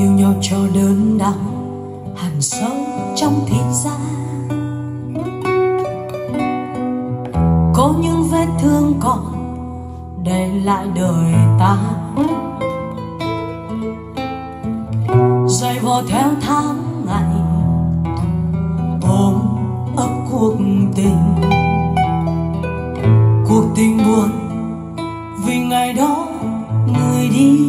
yêu nhau cho đớn đau, hằn sâu trong thịt da. Có những vết thương còn để lại đời ta, dày vò theo tháng ngày, ôm ấp cuộc tình. Cuộc tình buồn vì ngày đó người đi.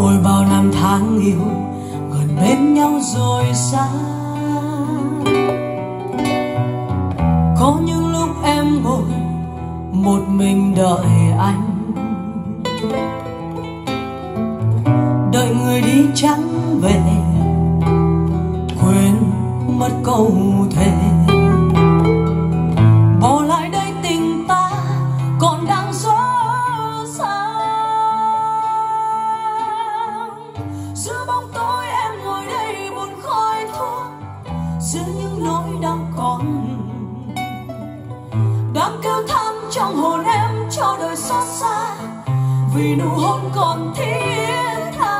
Ôi bao năm tháng yêu, gần bên nhau rồi xa. Có những lúc em ngồi một mình đợi anh, đợi người đi chẳng về, quên mất câu thề. Bỏ lại đây tình ta còn đang rõ ràng. Giữa bóng tối em ngồi đây buồn khói thuốc, giữa những nỗi đau còn đang kêu than trong hồn em cho đời xót xa, vì nụ hôn còn thiết tha.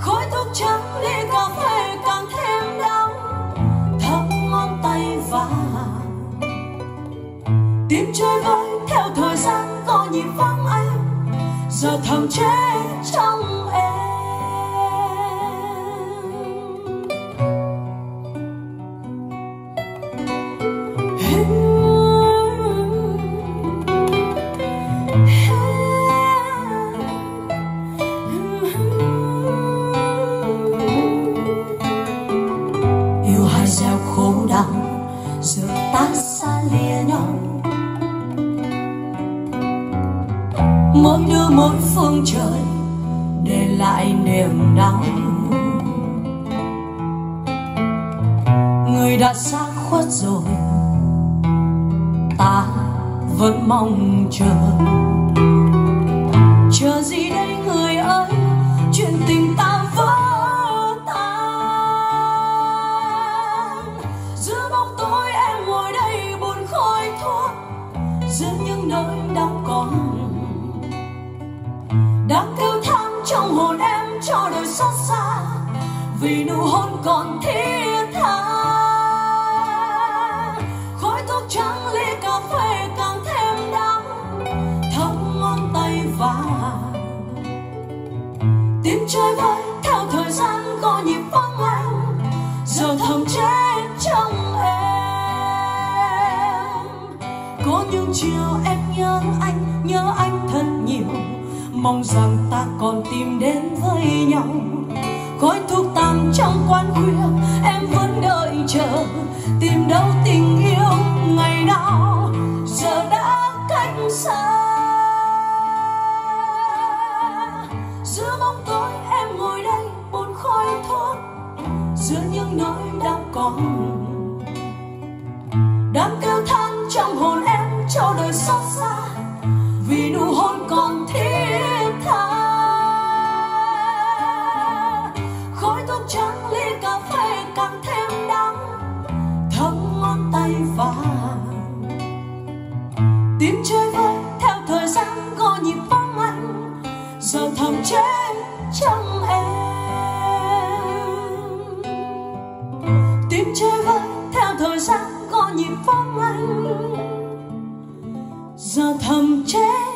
Khói thuốc trắng đi cà phê càng thêm đắng, thấm ngón tay vàng. Tim chơi vơi theo thời gian có nhịp vắng anh, giờ thầm chết trong em. Gieo khổ đau, giờ ta xa lìa nhau, mỗi đứa một phương trời, để lại niềm đau. Người đã xa khuất rồi, ta vẫn mong chờ. Chờ gì đây người ơi, chuyện tình ta vẫn. Giữa những nỗi đau còn đang kêu than trong hồn em cho đời xót xa, vì nụ hôn còn thiết tha. Khói thuốc trắng ly cà phê càng thêm đắng, thấm ngón tay vàng. Tim chơi vơi theo thời gian có nhịp vắng anh, giờ thầm chết trong em. Có những chiều em nhớ anh thật nhiều, mong rằng ta còn tìm đến với nhau. Khói thuốc tàn trong quán khuya, em vẫn đợi chờ, tìm đâu tình yêu ngày nào, giờ đã cách xa. Giữa bóng tối em ngồi đây buồn khói thuốc, giữa những nỗi đau còn đang kêu than trong hồn em cho đời xót xa, vì nụ hôn còn thiết tha. Khói thuốc trắng ly cà phê càng thêm đắng, thấm ngón tay vàng. Tim chơi vơi theo thời gian gõ nhịp vắng anh, giờ thầm chết trong em. Tim chơi vơi theo thời gian nhịp vắng anh, giờ thầm chết.